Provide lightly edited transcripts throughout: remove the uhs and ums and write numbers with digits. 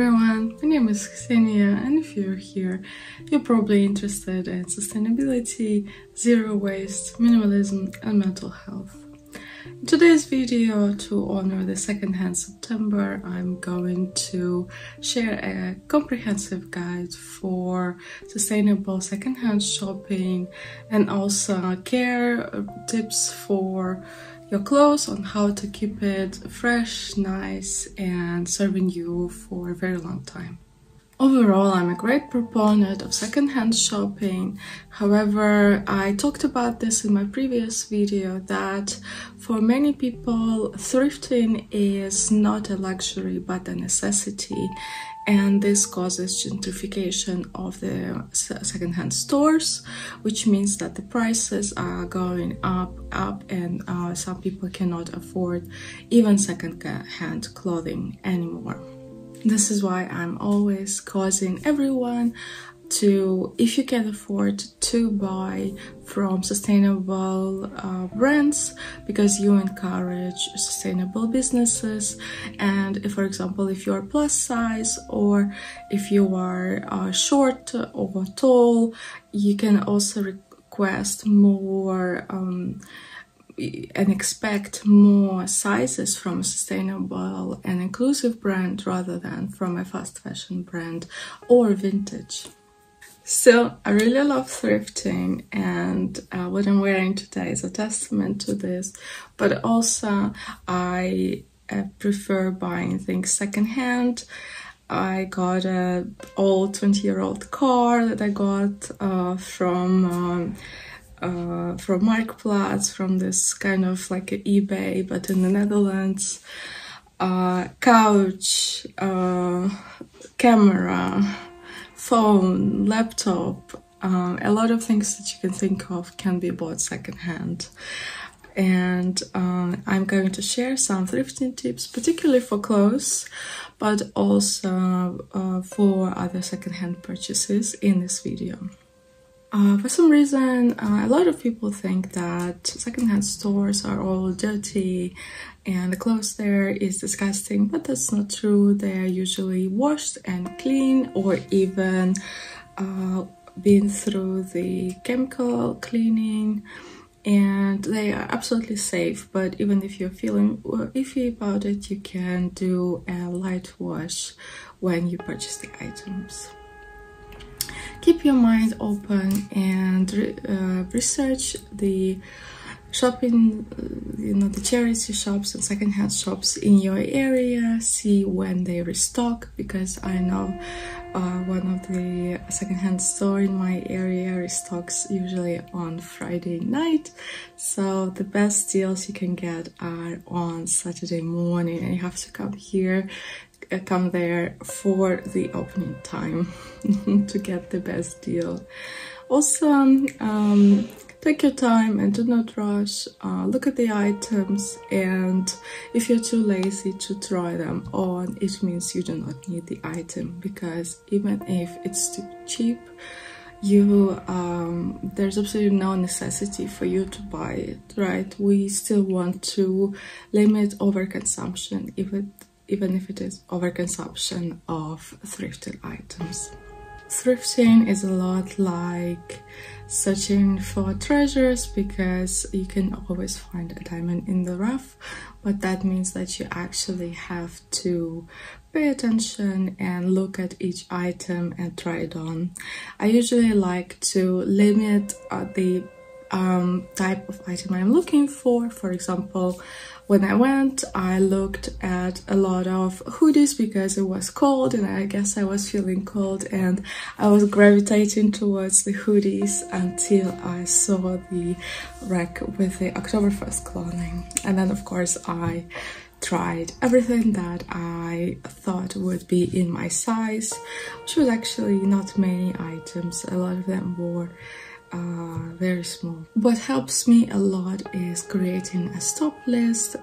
everyone, my name is Ksenia, and if you're here, you're probably interested in sustainability, zero waste, minimalism and mental health. In today's video, to honor the Second Hand September, I'm going to share a comprehensive guide for sustainable secondhand shopping and also care tips for your clothes on how to keep it fresh, nice and serving you for a very long time. Overall, I'm a great proponent of secondhand shopping. However, I talked about this in my previous video that for many people, thrifting is not a luxury but a necessity, and this causes gentrification of the secondhand stores, which means that the prices are going up, and some people cannot afford even secondhand clothing anymore. This is why I'm always causing everyone to, if you can afford, to buy from sustainable brands, because you encourage sustainable businesses. And if, for example, if you are plus size, or if you are short or tall, you can also request more and expect more sizes from a sustainable and inclusive brand rather than from a fast fashion brand or vintage. So I really love thrifting, and what I'm wearing today is a testament to this, but also I prefer buying things secondhand. I got an old 20-year-old car that I got from Marktplaats, from this kind of like an eBay but in the Netherlands, couch, camera, phone, laptop, a lot of things that you can think of can be bought secondhand. And I'm going to share some thrifting tips, particularly for clothes, but also for other secondhand purchases in this video. For some reason, a lot of people think that secondhand stores are all dirty and the clothes there is disgusting, but that's not true. They are usually washed and clean, or even been through the chemical cleaning, and they are absolutely safe. But even if you're feeling iffy about it, you can do a light wash when you purchase the items. Keep your mind open and research the shopping, you know, the charity shops and secondhand shops in your area. See when they restock, because I know one of the secondhand store in my area restocks usually on Friday night. So the best deals you can get are on Saturday morning, and you have to come here. Come there for the opening time to get the best deal. Also, take your time and do not rush. Look at the items, and if you're too lazy to try them on, it means you do not need the item, because even if it's too cheap, you there's absolutely no necessity for you to buy it, right? We still want to limit overconsumption, even if it is overconsumption of thrifted items. Thrifting is a lot like searching for treasures, because you can always find a diamond in the rough, but that means that you actually have to pay attention and look at each item and try it on. I usually like to limit the type of item I'm looking for. For example, when I went, I looked at a lot of hoodies because it was cold, and I guess I was feeling cold, and I was gravitating towards the hoodies until I saw the rack with the Oktoberfest clothing. And then of course I tried everything that I thought would be in my size, which was actually not many items. A lot of them were very small. What helps me a lot is creating a stop list.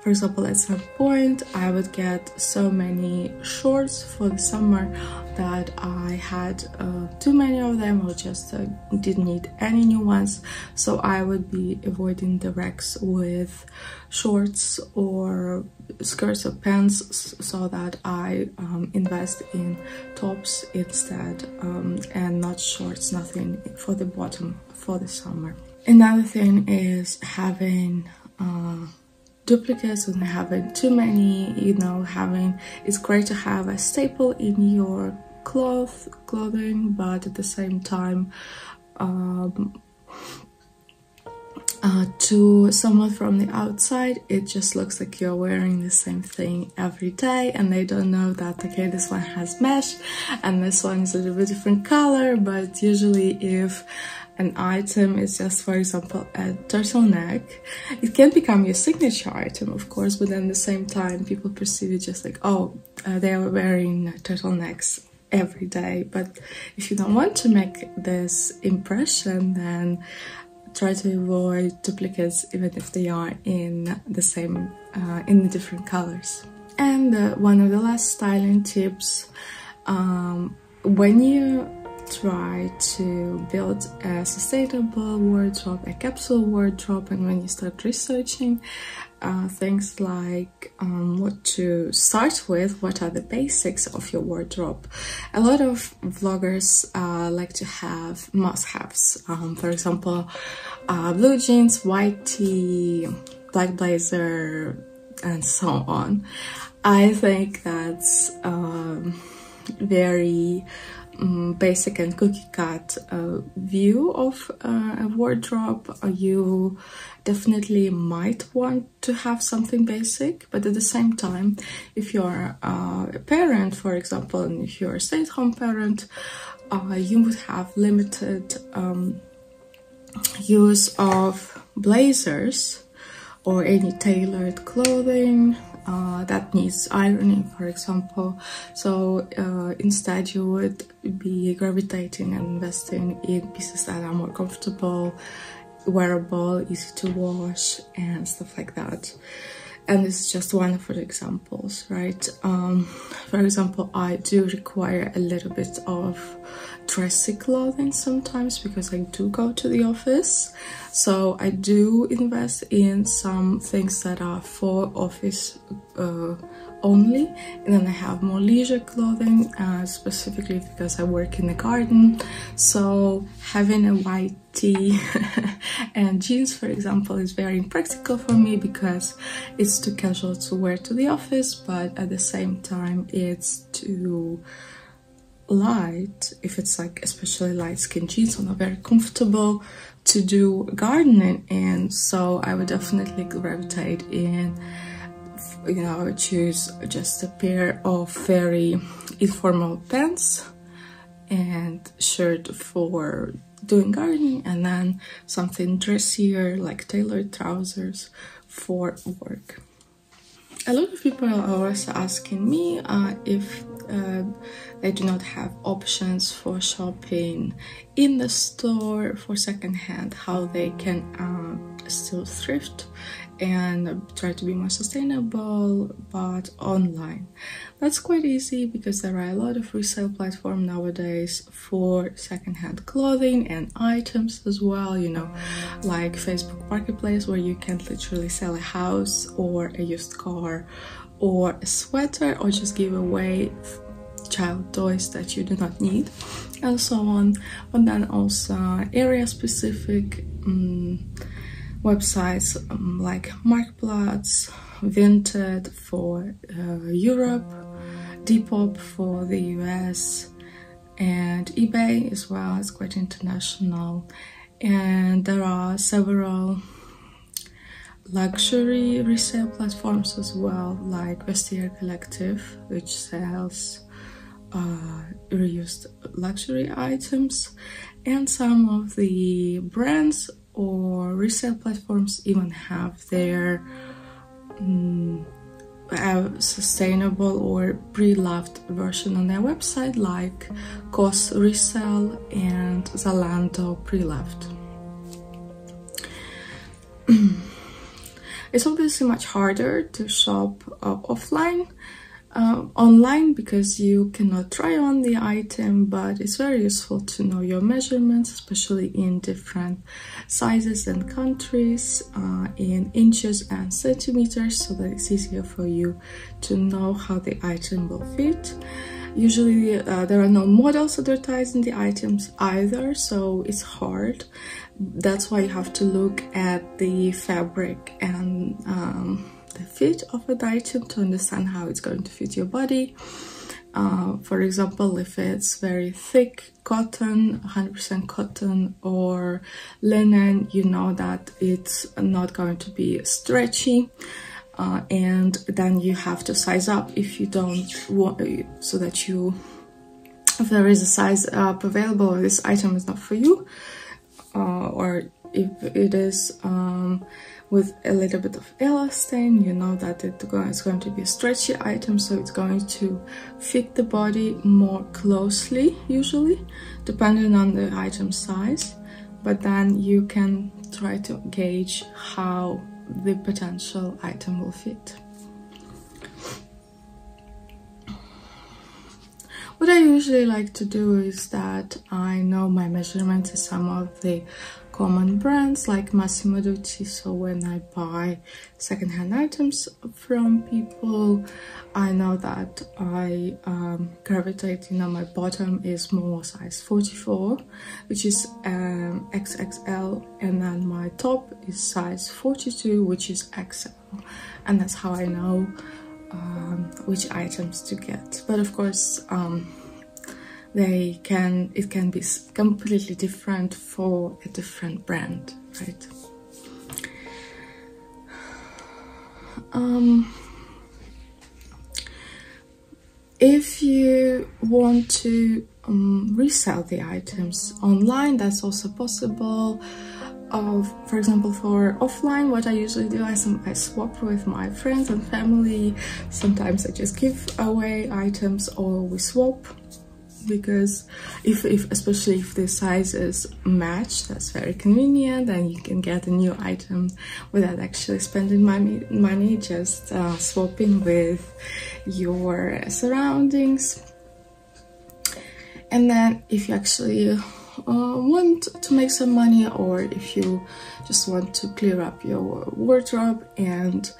For example, at some point I would get so many shorts for the summer that I had too many of them, or just didn't need any new ones, so I would be avoiding the racks with shorts or skirts or pants, so that I invest in tops instead, and not shorts, nothing for the bottom for the summer. Another thing is having duplicates and having too many, you know. It's great to have a staple in your clothing, but at the same time to someone from the outside it just looks like you're wearing the same thing every day, and they don't know that, okay, this one has mesh and this one is a little bit different color. But usually if an item is just, for example, a turtleneck, it can become your signature item, of course, but then at the same time people perceive it just like, oh, they are wearing turtlenecks every day. But if you don't want to make this impression, then try to avoid duplicates, even if they are in the same, in different colors. And one of the last styling tips, when you try to build a sustainable wardrobe, a capsule wardrobe, and when you start researching things like what to start with, what are the basics of your wardrobe. A lot of vloggers like to have must-haves, for example, blue jeans, white tee, black blazer, and so on. I think that's very basic and cookie-cut view of a wardrobe. You definitely might want to have something basic, but at the same time, if you're a parent, for example, and if you're a stay-at-home parent, you would have limited use of blazers or any tailored clothing that needs ironing, for example. So instead you would be gravitating and investing in pieces that are more comfortable, wearable, easy to wash, and stuff like that. And this is just one of the examples, right? For example, I do require a little bit of dressy clothing sometimes, because I do go to the office. So I do invest in some things that are for office only, and then I have more leisure clothing, specifically because I work in the garden. So having a white tee and jeans, for example, is very impractical for me, because it's too casual to wear to the office, but at the same time it's too light, if it's like especially light skin jeans are not very comfortable to do gardening in. So I would definitely gravitate in, you know, choose just a pair of very informal pants and shirt for doing gardening, and then something dressier like tailored trousers for work. A lot of people are also asking me if they do not have options for shopping in the store for secondhand, how they can still thrift and try to be more sustainable, but online. That's quite easy, because there are a lot of resale platforms nowadays for secondhand clothing and items as well, you know, like Facebook Marketplace, where you can literally sell a house or a used car or a sweater, or just give away child toys that you do not need, and so on. But then also area specific websites like Marktplaats, Vinted for Europe, Depop for the US, and eBay as well. It's quite international, and there are several luxury resale platforms as well, like Vestiaire Collective, which sells reused luxury items, and some of the brands or resale platforms even have their sustainable or pre-loved version on their website, like Cos Resale and Zalando Pre-loved. It's obviously much harder to shop offline. Online, because you cannot try on the item, but it's very useful to know your measurements, especially in different sizes and countries, in inches and centimeters, so that it's easier for you to know how the item will fit. Usually there are no models advertising the items either, so it's hard. That's why you have to look at the fabric and the fit of an item to understand how it's going to fit your body. For example, if it's very thick cotton, 100% cotton or linen, you know that it's not going to be stretchy, and then you have to size up if you don't want, so that you, if there is a size up available, this item is not for you, or if it is with a little bit of elastane, you know that it's going to be a stretchy item, so it's going to fit the body more closely, usually, depending on the item size. But then you can try to gauge how the potential item will fit. What I usually like to do is that I know my measurements in some of the common brands like Massimo Dutti, so when I buy secondhand items from people, I know that I gravitate, my bottom is more size 44, which is XXL, and then my top is size 42, which is XL, and that's how I know which items to get. But of course, it can be completely different for a different brand, right? If you want to resell the items online, that's also possible. For example, for offline, what I usually do is I swap with my friends and family. Sometimes I just give away items, or we swap, because especially if the sizes match, that's very convenient, and you can get a new item without actually spending money, just swapping with your surroundings. And then if you actually want to make some money, or if you just want to clear up your wardrobe and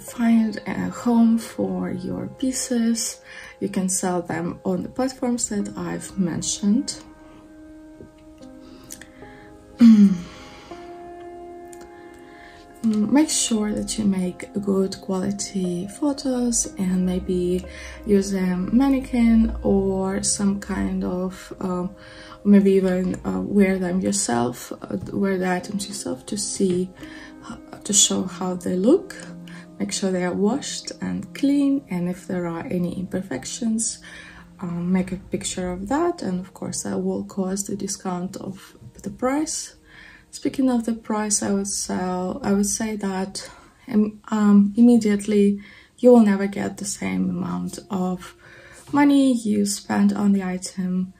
find a home for your pieces, you can sell them on the platforms that I've mentioned. Make sure that you make good quality photos, and maybe use a mannequin or some kind of maybe even wear them yourself, wear the items yourself to show how they look. Make sure they are washed and clean, and if there are any imperfections, make a picture of that, and of course that will cause the discount of the price. Speaking of the price, I would say that immediately you will never get the same amount of money you spend on the item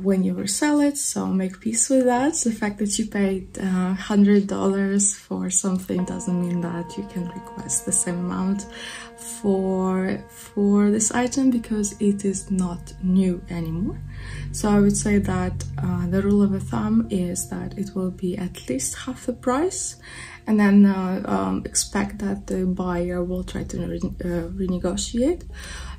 when you resell it, so make peace with that. The fact that you paid $100 for something doesn't mean that you can request the same amount for this item, because it is not new anymore. So I would say that the rule of thumb is that it will be at least half the price, and then expect that the buyer will try to renegotiate.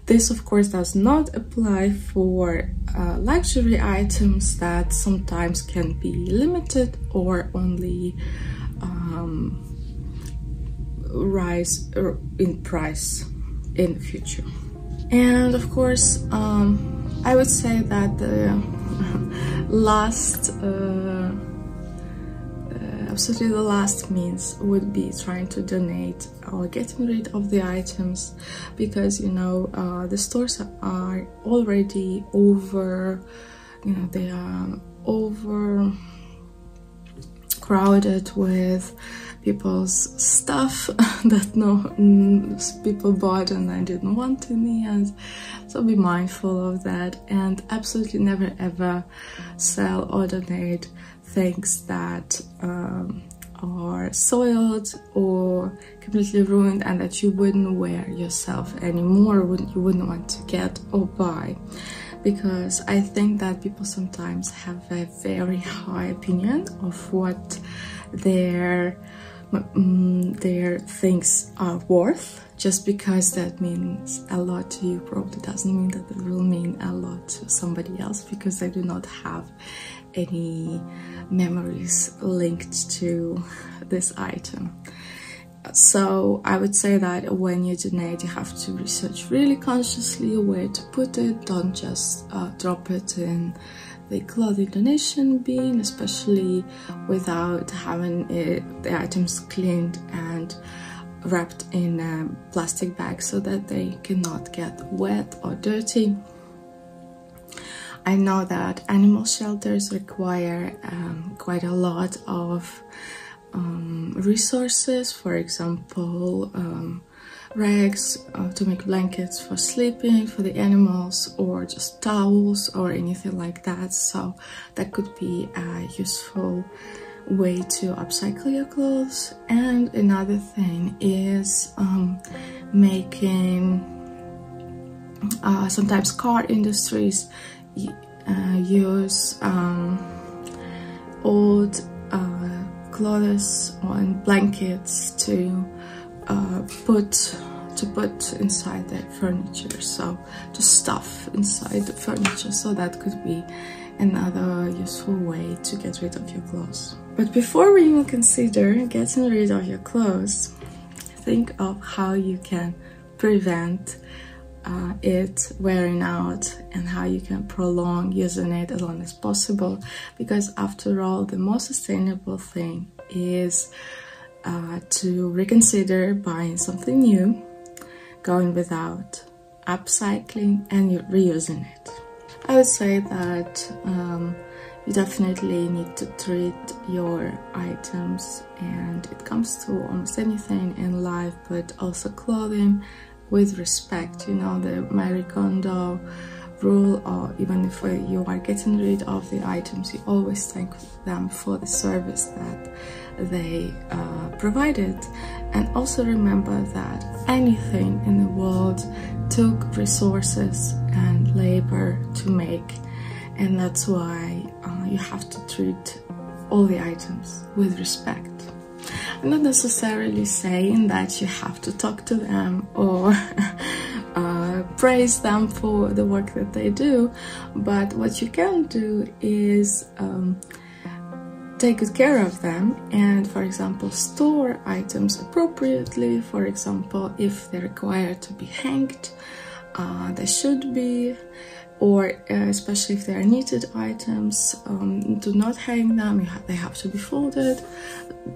This, of course, does not apply for luxury items that sometimes can be limited or only rise in price in the future. And of course, I would say that the last absolutely the last means would be trying to donate or getting rid of the items, because the stores are already over, they are overcrowded with people's stuff that people bought and I didn't want in the end. So be mindful of that, and absolutely never ever sell or donate things that are soiled or completely ruined and that you wouldn't wear yourself anymore, you wouldn't want to get or buy. Because I think that people sometimes have a very high opinion of what their things are worth. Just because that means a lot to you probably doesn't mean that it will mean a lot to somebody else, because I do not have any memories linked to this item. So I would say that when you donate, you have to research really consciously where to put it. Don't just drop it in the clothing donation bin, especially without having the items cleaned and wrapped in a plastic bag so that they cannot get wet or dirty. I know that animal shelters require quite a lot of resources, for example rags to make blankets for sleeping for the animals, or just towels or anything like that. So that could be a useful way to upcycle your clothes. And another thing is making sometimes car industries use old clothes and blankets to put inside their furniture, so to stuff inside the furniture. So that could be another useful way to get rid of your clothes. But before we even consider getting rid of your clothes, think of how you can prevent it wearing out and how you can prolong using it as long as possible, because after all, the most sustainable thing is to reconsider buying something new, going without, upcycling and reusing it. I would say that you definitely need to treat your items, and it comes to almost anything in life, but also clothing, with respect. You know, the Marie Kondo rule, or even if you are getting rid of the items, you always thank them for the service that they provided. And also remember that anything in the world took resources and labor to make, and that's why you have to treat all the items with respect. I'm not necessarily saying that you have to talk to them or praise them for the work that they do, but what you can do is take good care of them and, for example, store items appropriately. For example, if they require to be hanged, they should be, or especially if they are knitted items, do not hang them. They have to be folded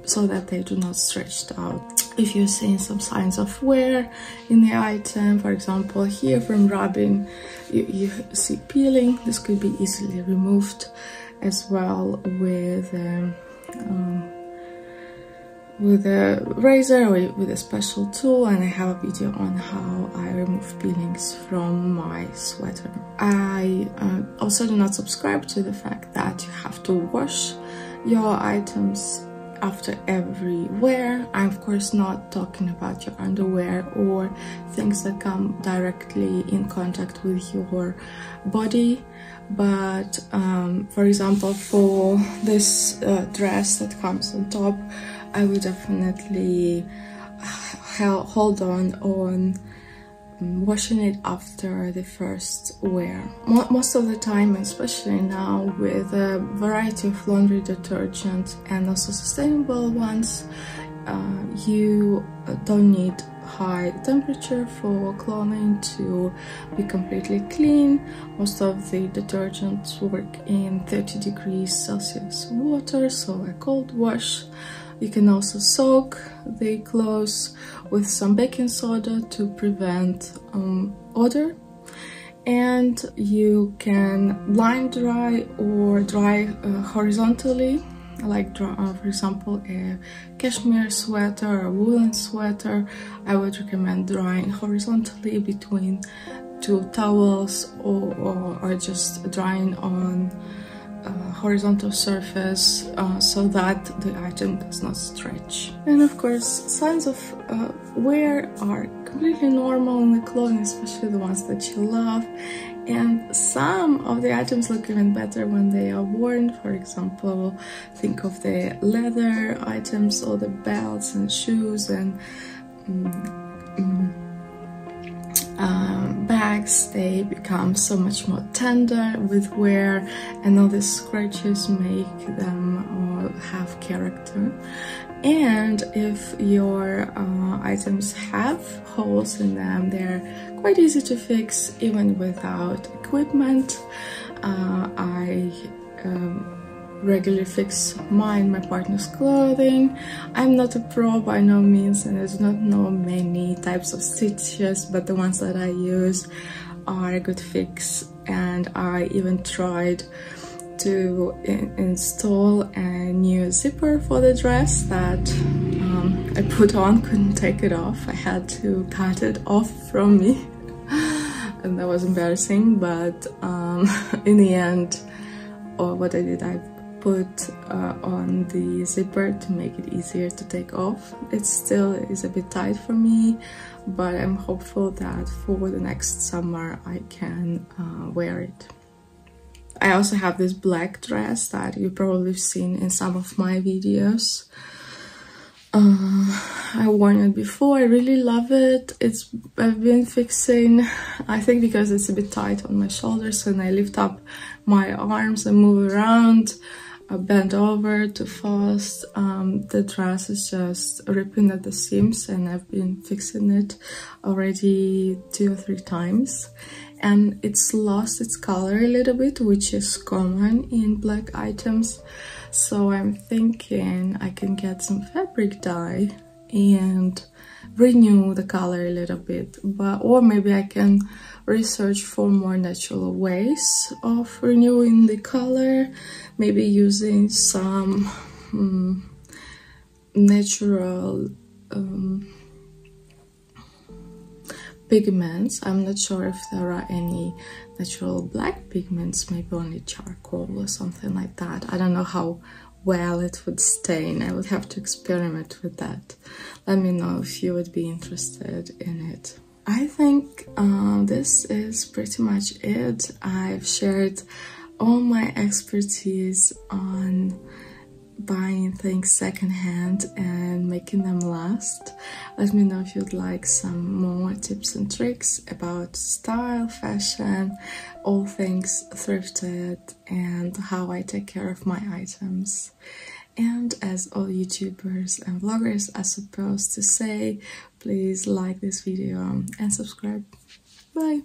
so that they do not stretch out. If you're seeing some signs of wear in the item, for example here from rubbing, you see peeling, this could be easily removed as well with a razor or with a special tool, and I have a video on how I remove peelings from my sweater. I also do not subscribe to the fact that you have to wash your items after every wear. I'm of course not talking about your underwear or things that come directly in contact with your body, but for example, for this dress that comes on top, I would definitely hold on washing it after the first wear. Most of the time, especially now with a variety of laundry detergent and also sustainable ones, you don't need high temperature for clothing to be completely clean. Most of the detergents work in 30 degrees Celsius water, so a cold wash. You can also soak the clothes with some baking soda to prevent odor, and you can blind dry or dry horizontally, like for example a cashmere sweater or a woolen sweater. I would recommend drying horizontally between two towels, or just drying on horizontal surface so that the item does not stretch. And of course, signs of wear are completely normal in the clothing, especially the ones that you love. And some of the items look even better when they are worn. For example, think of the leather items or the belts and shoes and bags. They become so much more tender with wear, and all the scratches make them have character. And if your items have holes in them, they're quite easy to fix even without equipment. I regularly fix mine, my partner's clothing. I'm not a pro by no means, and I do not know many types of stitches, but the ones that I use are a good fix. And I even tried to install a new zipper for the dress that I put on, couldn't take it off. I had to cut it off from me, and that was embarrassing, but in the end, what I did, I put on the zipper to make it easier to take off. It still is a bit tight for me, but I'm hopeful that for the next summer I can wear it. I also have this black dress that you probably have seen in some of my videos. I worn it before, I really love it. I've been fixing, I think because it's a bit tight on my shoulders, and I lift up my arms and move around, I bend over too fast. The dress is just ripping at the seams, and I've been fixing it already 2 or 3 times. And it's lost its color a little bit, which is common in black items. So I'm thinking I can get some fabric dye and renew the color a little bit, or maybe I can research for more natural ways of renewing the color, maybe using some natural pigments. I'm not sure if there are any natural black pigments, maybe only charcoal or something like that. I don't know how well it would stain. I would have to experiment with that. Let me know if you would be interested in it. I think this is pretty much it. I've shared all my expertise on buying things secondhand and making them last. Let me know if you'd like some more tips and tricks about style, fashion, all things thrifted, and how I take care of my items. And as all YouTubers and vloggers are supposed to say, please like this video and subscribe. Bye!